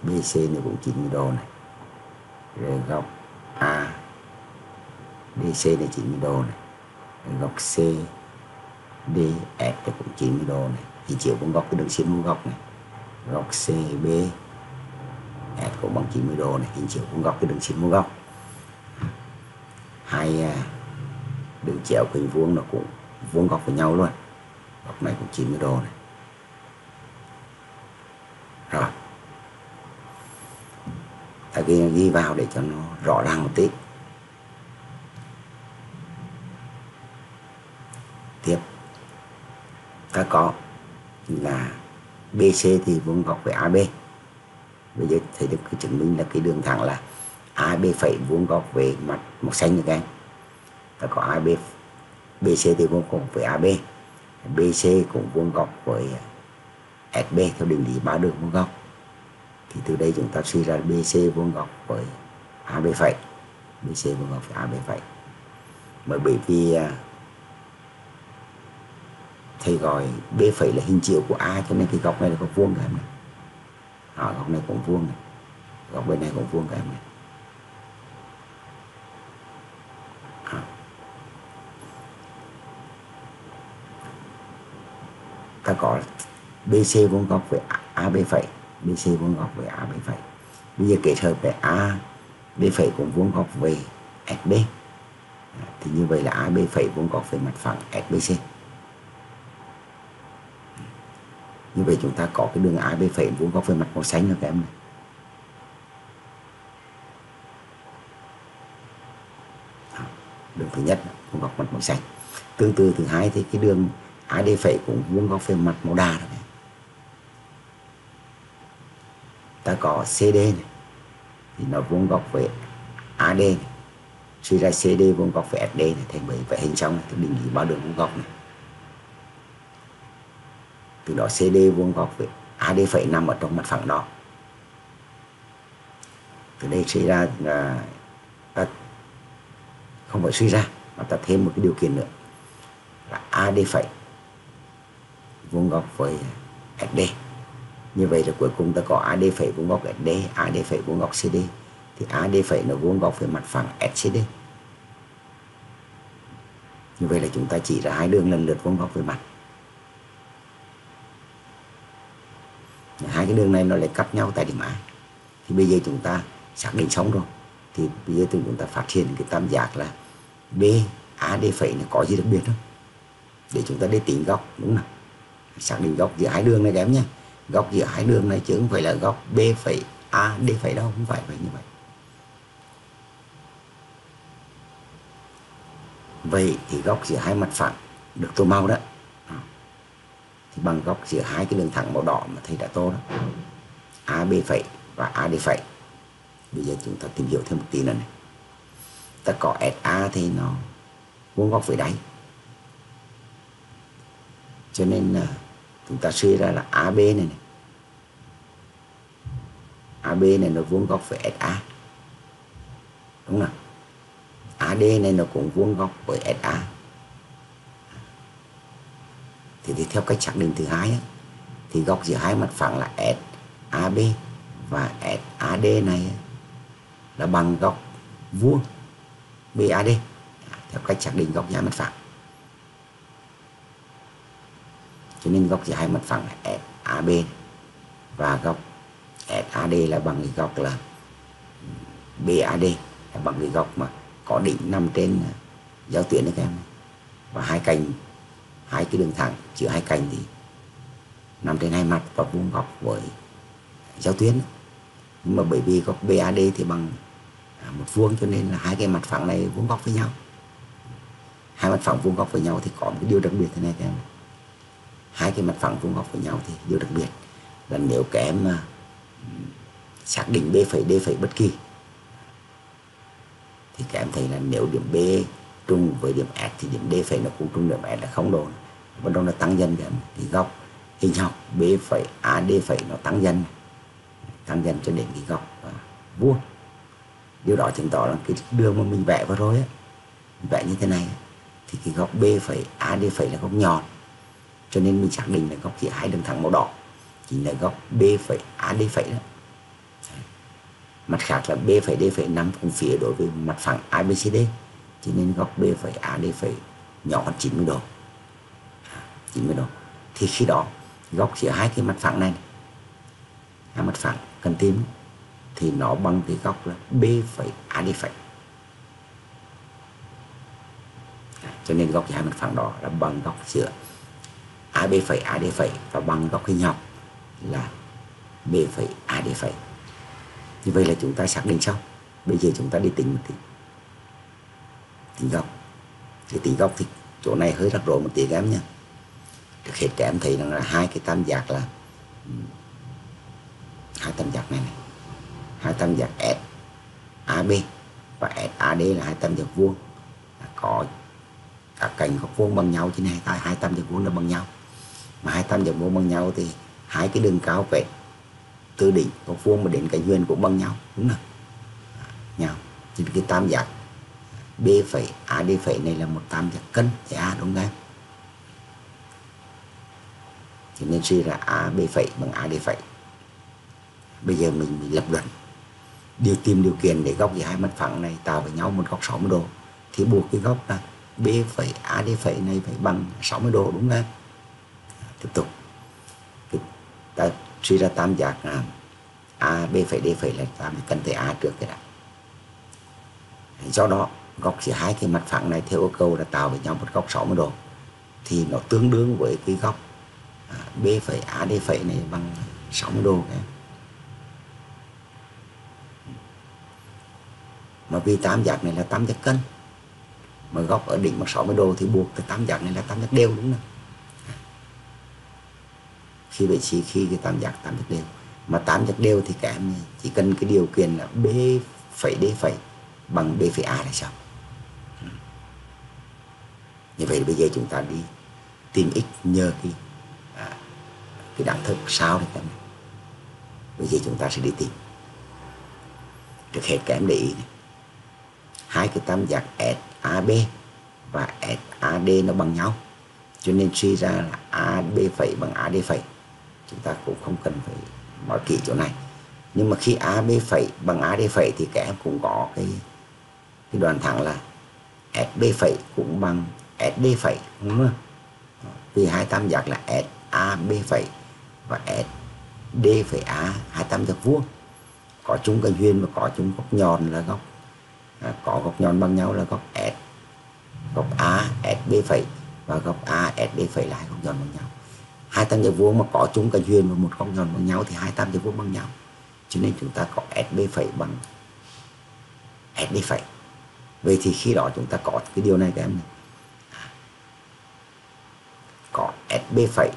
B, C này cũng 90 độ này. Rồi góc A, D, C này 90 độ này. Rồi góc C, D, S này cũng 90 độ này. Thì chiều cũng góc cái đường xuyên vuông góc này. Góc CB S cũng bằng 90 độ này, hình chiếu vuông góc cái đường xuyên vuông góc. Hai đường chéo của hình vuông nó cũng vuông góc với nhau luôn. Góc này cũng 90 độ này. Rồi. Ta ghi vào để cho nó rõ ràng một tí. Tiếp. Ta có là BC thì vuông góc với AB. Bây giờ thầy được chứng minh là cái đường thẳng là AB phẩy vuông góc về mặt màu xanh như các em. Ta có AB, BC thì vuông góc với AB, BC cũng vuông góc với SB theo định lý ba đường vuông góc. Thì từ đây chúng ta suy ra BC vuông góc với AB phẩy, BC vuông góc với AB phẩy. Bởi vì thầy gọi B phẩy là hình chiếu của A cho nên cái góc này là góc vuông các em này. Đó, góc này cũng vuông này. Góc bên này cũng vuông các em này. Đó. Ta có BC vuông góc với AB phẩy, BC vuông góc với AB phẩy. Bây giờ kết hợp với A, B phẩy cũng vuông góc với SB. Thì như vậy là AB phẩy vuông góc với mặt phẳng SBC. Như vậy chúng ta có cái đường AB phẩy vuông góc với mặt màu xanh nữa các em này. Đường thứ nhất vuông góc mặt màu xanh. Tương tự thứ hai thì cái đường AD phẩy cũng vuông góc với mặt màu đà này. Ta có CD này thì nó vuông góc với AD này. Suy ra CD vuông góc với SD này, thành bởi vậy hình xong thì định lý ba đường vuông góc này. Từ đó CD vuông góc với AD phẩy nằm ở trong mặt phẳng đó. Từ đây suy ra là ta không phải suy ra mà ta thêm một cái điều kiện nữa là AD phẩy vuông góc với SD. Như vậy là cuối cùng ta có AD phẩy vuông góc SD, AD phẩy vuông góc CD, thì AD phẩy nó vuông góc với mặt phẳng SCD. Như vậy là chúng ta chỉ ra hai đường lần lượt vuông góc với mặt. Hai cái đường này nó lại cắt nhau tại điểm A. Thì bây giờ chúng ta xác định xong rồi, thì bây giờ chúng ta phát hiện cái tam giác là BAD' nó có gì đặc biệt không? Để chúng ta đi tính góc, đúng không? Xác định góc giữa hai đường này các em nhé. Góc giữa hai đường này chứ không phải là góc B'AD' đâu, không phải vậy như vậy. Vậy thì góc giữa hai mặt phẳng được tô màu đó, thì bằng góc giữa hai cái đường thẳng màu đỏ mà thầy đã tô đó, AB phẩy và AD phẩy. Bây giờ chúng ta tìm hiểu thêm một tí nữa này. Ta có SA thì nó vuông góc với đáy, cho nên là chúng ta suy ra là AB này, AB này nó vuông góc với SA, đúng không? AD này nó cũng vuông góc với SA. Thì theo cách xác định thứ hai ấy, thì góc giữa hai mặt phẳng là SAB và SAD này là bằng góc vuông BAD, theo cách xác định góc giữa hai mặt phẳng. Cho nên góc giữa hai mặt phẳng là SAB và góc SAD là bằng cái góc là BAD, là bằng cái góc mà có đỉnh nằm trên giao tuyến đấy các em, và hai cạnh, hai cái đường thẳng chứa hai cạnh thì nằm trên hai mặt và vuông góc với giao tuyến. Nhưng mà bởi vì góc BAD thì bằng một vuông, cho nên là hai cái mặt phẳng này vuông góc với nhau. Hai mặt phẳng vuông góc với nhau thì có một cái điều đặc biệt thế này các em. Hai cái mặt phẳng vuông góc với nhau thì điều đặc biệt là nếu các em xác định B'D' bất kỳ, thì các em thấy là nếu điểm B trùng với điểm S thì điểm D' nó cũng trùng điểm S là không độ. Bắt đầu nó tăng dần dần thì góc hình học B'AD' nó tăng dần cho đến cái góc vuông. Điều đó chứng tỏ là cái đường mà mình vẽ vào rồi á, vẽ như thế này thì cái góc B'AD' là góc nhọn, cho nên mình xác định là góc giữa hai đường thẳng màu đỏ chính là góc B'AD' đó. Mặt khác là B'D' nằm cùng phía đối với mặt phẳng ABCD, cho nên góc B'AD' nhỏ hơn 90 độ. 90 độ. Thì khi đó góc giữa hai cái mặt phẳng này, hai mặt phẳng cần tìm thì nó bằng cái góc là B'AD'. Cho nên góc giữa hai mặt phẳng đó là bằng góc giữa AB', AD' và bằng góc hình học là B'AD'. Như vậy là chúng ta xác định xong. Bây giờ chúng ta đi tính một tí. Tính góc. Thì tính góc thì chỗ này hơi rắc rối một tí các em nha. Trước hết các em thấy rằng là hai cái tam giác là hai tam giác này, hai tam giác SAB và SAD là hai tam giác vuông, có các cạnh góc vuông bằng nhau, cho nên hai tam giác vuông là bằng nhau. Mà hai tam giác vuông bằng nhau thì hai cái đường cao vẹt từ đỉnh góc vuông mà đến cạnh huyền cũng bằng nhau, đúng không? Nhau. Thì cái tam giác B'AD' này là một tam giác cân với A, đúng không em? Cho nên suy ra AB' bằng AD'. Bây giờ mình lập luận tìm điều kiện để góc giữa hai mặt phẳng này tạo với nhau một góc 60 độ, thì buộc cái góc là B'AD' này phải bằng 60 độ, đúng không em? Tiếp tục ta suy ra tam giác AB'D' là tam giác cân với A trước cái đã. Do đó góc giữa hai cái mặt phẳng này theo yêu cầu là tạo với nhau một góc 60 độ, thì nó tương đương với cái góc B'AD' này bằng 60 độ. Mà vì tam giác này là tam giác cân, mà góc ở đỉnh bằng 60 độ thì buộc cái tam giác này là tam giác đều, đúng không? Khi vậy thì khi cái tam giác đều, mà tam giác đều thì các em chỉ cần cái điều kiện là B'D' bằng B'A là xong. Như vậy bây giờ chúng ta đi tìm x nhờ cái cái đẳng thức sao để các em. Bây giờ chúng ta sẽ đi tìm. Trước hết các em để ý này, hai cái tam giác SAB và SAD nó bằng nhau, cho nên suy ra là AB phẩy bằng AD phẩy. Chúng ta cũng không cần phải nói kỹ chỗ này, nhưng mà khi AB phẩy bằng AD phẩy thì các em cũng có cái đoạn thẳng là SB phẩy cũng bằng SD phẩy, đúng không? Vì hai tam giác là SAB phẩy và SD phẩy A, hai tam giác vuông có chung cái duyên và có chung góc nhọn là góc có góc nhọn bằng nhau là góc S, góc A SB phẩy và góc A SD phẩy là hai góc nhọn bằng nhau. Hai tam giác vuông mà có chung cái duyên và một góc nhọn bằng nhau thì hai tam giác vuông bằng nhau, cho nên chúng ta có SB phẩy bằng SD phẩy. Vậy thì khi đó chúng ta có cái điều này các em này, có SB phẩy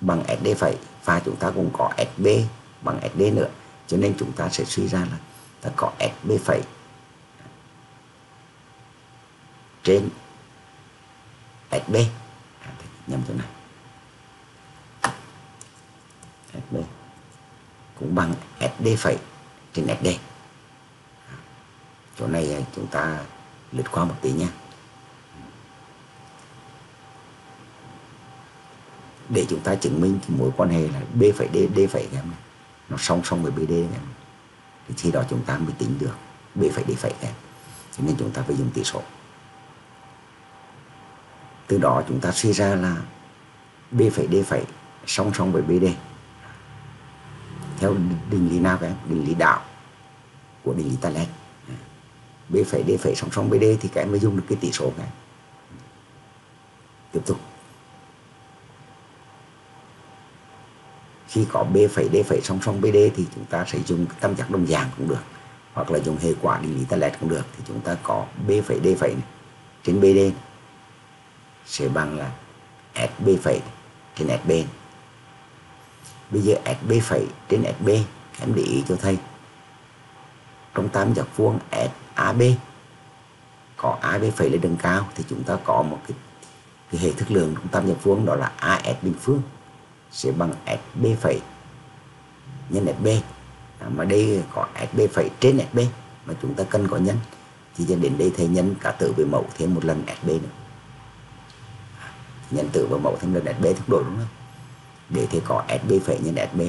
bằng SD phẩy và chúng ta cũng có SB bằng SD nữa, cho nên chúng ta sẽ suy ra là ta có SB phẩy trên SB, nhầm chỗ này, SB cũng bằng SD phẩy trên SD. Chỗ này chúng ta lướt qua một tí nha, để chúng ta chứng minh cái mối quan hệ là B phẩy D, D phẩy các em này, nó song song với BD các em. Thì khi đó chúng ta mới tính được B phẩy D phẩy các em. Cho nên chúng ta phải dùng tỉ số. Từ đó chúng ta suy ra là B phẩy D phẩy song song với BD theo định lý nào các em? Định lý đạo của định lý Taleb. B phẩy D phẩy song song BD thì các em mới dùng được cái tỉ số các em. Tiếp tục, khi có B phẩy D phẩy song song BD thì chúng ta sẽ dùng tam giác đồng dạng cũng được, hoặc là dùng hệ quả định lý Taleb cũng được. Thì chúng ta có B phẩy D phẩy này, trên BD này, sẽ bằng là SB phẩy trên SB này. Bây giờ SB phẩy trên SB, em để ý cho thầy, trong tam giác vuông SAB có AB phẩy lên đường cao thì chúng ta có một cái hệ thức lượng trong tam giác vuông, đó là AS bình phương sẽ bằng SB phẩy nhân SB. Mà đây có SB phẩy trên SB mà chúng ta cần có nhân, thì dẫn đến đây thầy nhân cả tử với mẫu thêm một lần SB nữa, nhân tử và mẫu thêm lần SB thức độ, đúng không? Để thầy có SB phẩy nhân SB,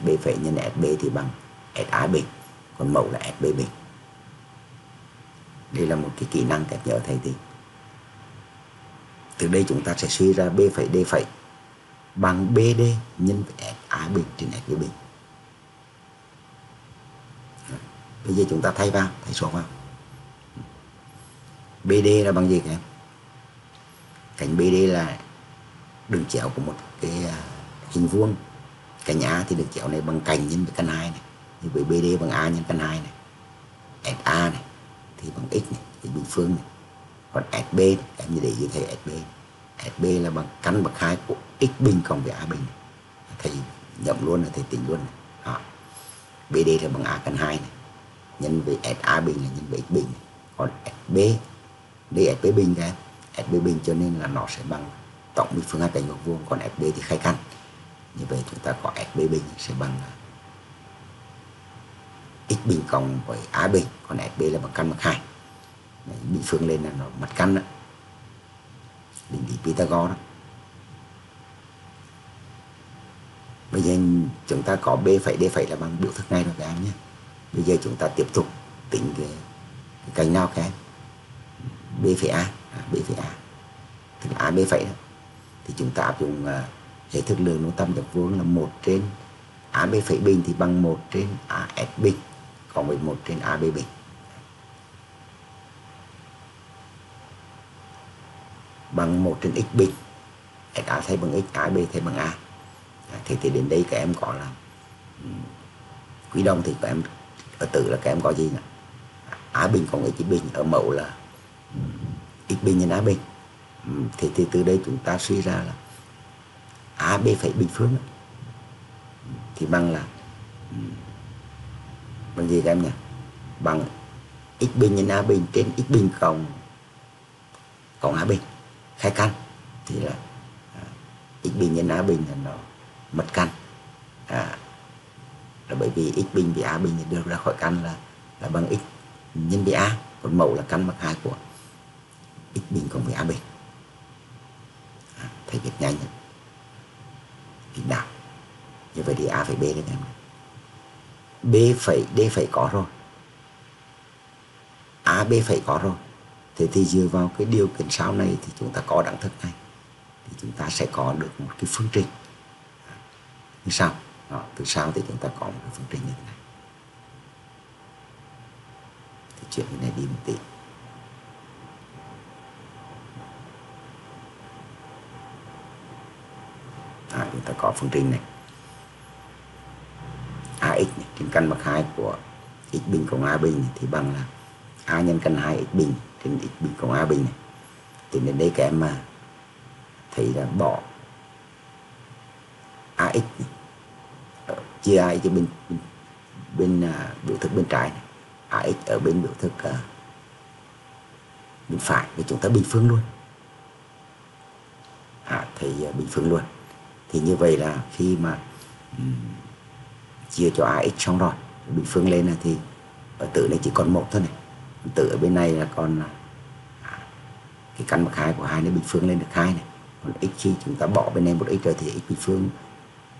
SB phẩy nhân SB thì bằng SA bình, còn mẫu là SB bình. Đây là một cái kỹ năng các nhớ thầy thì. Từ đây chúng ta sẽ suy ra B phẩy D phẩy bằng BD nhân SA bình trên SD bình. Bây giờ chúng ta thay vào, thay số vào. BD là bằng gì các em? Cạnh BD là đường chéo của một cái hình vuông. Cạnh A thì đường chéo này bằng cạnh nhân với căn 2 này. Thì với BD bằng A nhân căn 2 này. SA này thì bằng x này, x bình phương này. Còn SB này, em như để như thầy SB. SB là bằng căn bậc 2 của x bình cộng với a bình này. Thầy nhầm luôn là thầy tính luôn này. Đó. BD là bằng a căn 2 này, nhân với SA bình là nhân với x bình này. Còn SB, đây SB bình các em, SB bình cho nên là nó sẽ bằng tổng bình phương hai cạnh góc vuông, còn SB thì khai căn. Như vậy chúng ta có SB bình sẽ bằng x bình cộng với a bình, còn SB là bằng căn bậc 2. Bình phương lên là nó mặt căn đó, định lý Pythagore đó. Bây giờ chúng ta có B phẩy D phẩy là bằng biểu thức này rồi các em nhé. Bây giờ chúng ta tiếp tục tính cái cạnh nào các em? B phẩy A, B phẩy A, tức là A B phẩy đó. Thì chúng ta áp dụng hệ thức lượng trong tam giác vuông là 1 trên A B phẩy bình thì bằng 1 trên A S bình, còn 11 trên A B bình. Bằng 1 trên x bình, SA thay bằng x, AB thay bằng A. Thì đến đây các em có là quý đông thì các em ở tử là các em có gì nè? A bình cộng x bình, ở mẫu là x bình nhân A bình. Thì từ đây chúng ta suy ra là AB phẩy bình phương đó, thì bằng là bằng gì các em nhỉ? Bằng x bình nhân A bình trên x bình cộng A bình khai căn, thì là X bình nhân A bình là nó mất căn, là bởi vì X bình với A bình thì được ra khỏi căn là bằng X nhân với A, còn mẫu là căn bậc 2 của X bình cộng với A bình. Thầy viết nhanh hơn, viết đạo. Như vậy thì A phải B đấy em. B phải D phải có rồi, A B phải có rồi. Thế thì dựa vào cái điều kiện sau này thì chúng ta có đẳng thức này, thì chúng ta sẽ có được một cái phương trình như sau. Đó, từ sau thì chúng ta có một cái phương trình như thế này. Thì chuyển cái này đi một tí. Đó, chúng ta có phương trình này. AX này, trên căn bậc 2 của x bình cộng a bình thì bằng là a nhân căn 2 x bình trên x bình cộng a bình này. Thì đến đây các em mà thấy là bỏ AX này, chia AX cho bên biểu thức bên trái này, AX ở bên biểu thức bên phải thì chúng ta bình phương luôn. Thì bình phương luôn. Thì như vậy là khi mà chia cho AX xong rồi, bình phương lên là thì ở tử này chỉ còn một thôi này. Tử ở bên này là còn cái căn bậc 2 của 2 này, bình phương lên được 2 này. Còn x khi chúng ta bỏ bên này một x rồi thì x bình phương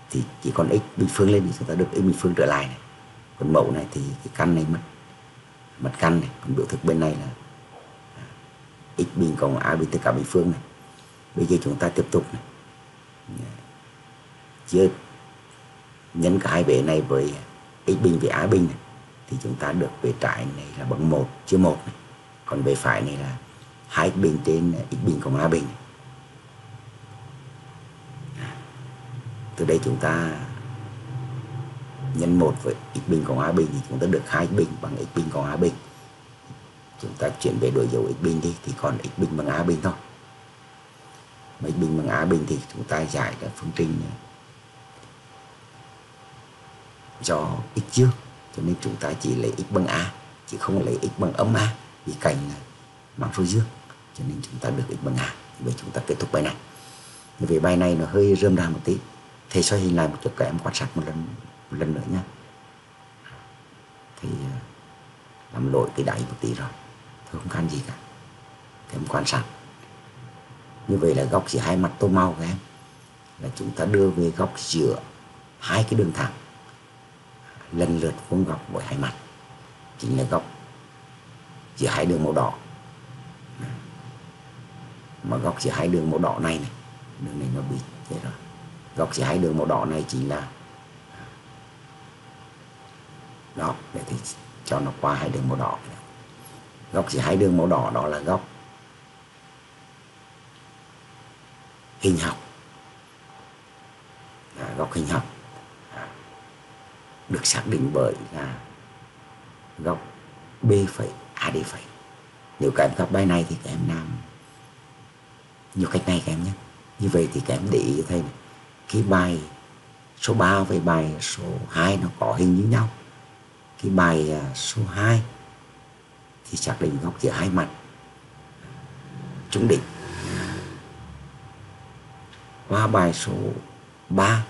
thì chỉ còn x bình phương lên thì chúng ta được x bình phương trở lại này. Còn mẫu này thì cái căn này mất căn này, còn biểu thức bên này là x bình cộng a bình tất cả bình phương này. Bây giờ chúng ta tiếp tục này, chia nhân cả hai vế này với x bình với a bình này, thì chúng ta được vế trái này là bằng 1 chia 1 này. Còn vế phải này là 2 x bình trên x bình cộng a bình này. Từ đây chúng ta nhân 1 với x bình cộng a bình thì chúng ta được 2 x bình bằng x bình cộng a bình. Chúng ta chuyển về đổi dấu x bình đi thì còn x bình bằng a bình thôi. Mà x bình bằng a bình thì chúng ta giải ra phương trình cho x dương, cho nên chúng ta chỉ lấy x bằng a chứ không lấy x bằng âm a vì cạnh mang số dương, cho nên chúng ta được x bằng a. Vậy chúng ta kết thúc bài này. Vì bài này nó hơi rơm rà một tí, thầy soi hình lại một chút các em quan sát một lần nữa nha. Thì làm lỗi cái đáy một tí rồi, thôi không can gì cả, các em quan sát. Như vậy là góc giữa hai mặt tô màu các em là chúng ta đưa về góc giữa hai cái đường thẳng lần lượt vuông góc mỗi hai mặt, chính là góc giữa hai đường màu đỏ. Mà góc giữa hai đường màu đỏ này đường này nó bị thế rồi. Góc giữa hai đường màu đỏ này chính là đó, để thì cho nó qua hai đường màu đỏ. Góc giữa hai đường màu đỏ đó là góc hình học, góc hình học được xác định bởi là góc B phẩy AD phẩy. Nếu các em gặp bài này thì các em làm nhiều cách này các em nhé. Như vậy thì các em để ý thầy này, cái bài số 3 với bài số 2 nó có hình như nhau. Cái bài số 2 thì xác định góc giữa hai mặt trung định, qua bài số 3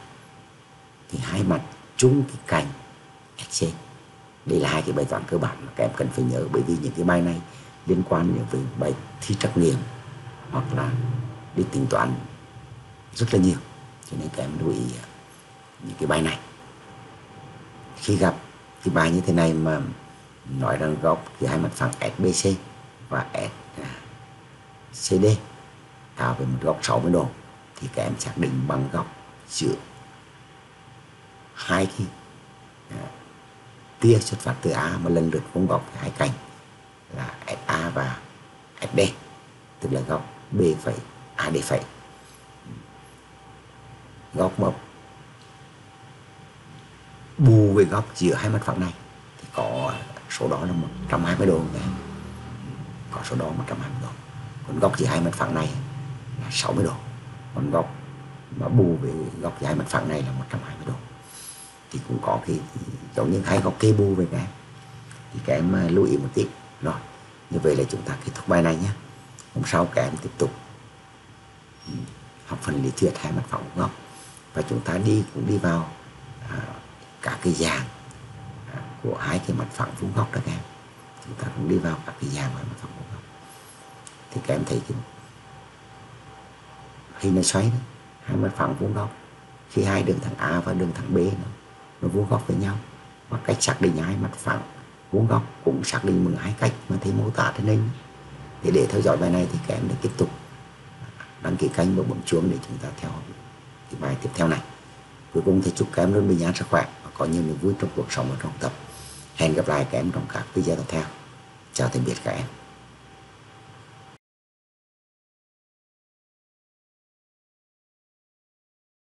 thì hai mặt chung cái cạnh HC. Đây là hai cái bài toán cơ bản mà các em cần phải nhớ, bởi vì những cái bài này liên quan đến với bài thi trắc nghiệm hoặc là đi tính toán rất là nhiều, cho nên các em lưu ý những cái bài này. Khi gặp cái bài như thế này mà nói rằng góc giữa hai mặt phẳng SBC và SCD tạo về một góc 60 độ thì các em xác định bằng góc giữa hai cái tia xuất phát từ A mà lần lượt vuông góc hai cạnh là SA và SD, tức là góc B phẩy AD phẩy. Góc mà bù về góc giữa hai mặt phẳng này thì có số đó là 120 độ này. Có số đó 120 độ. Còn góc giữa hai mặt phẳng này là 60 độ. Còn góc mà bù về góc giữa hai mặt phẳng này là 120 độ. Thì cũng có cái giống như hai góc kê bù về các em. Thì các em lưu ý một tí. Rồi, như vậy là chúng ta kết thúc bài này nhé. Hôm sau các em tiếp tục học phần lý thuyết hay mặt phẳng ngũ học, và chúng ta cũng đi vào các cái dạng của hai cái mặt phẳng ngũ học đó các em. Chúng ta cũng đi vào các cái dạng của mặt phẳng ngũ học. Thì các em thấy cái hình này xoáy đó, hai mặt phẳng vuông góc, khi hai đường thẳng A và đường thẳng B nó vuông góc với nhau, và cách xác định hai mặt phẳng vuông góc cũng xác định bằng hai cách mà thầy mô tả trên hình. Thì để theo dõi bài này thì các em đã tiếp tục đăng ký kênh và bấm chuông để chúng ta theo cái bài tiếp theo này. Cuối cùng thì chúc các em luôn bình an sức khỏe và có nhiều niềm vui trong cuộc sống và trong học tập. Hẹn gặp lại các em trong các video tiếp theo. Chào tạm biệt các em.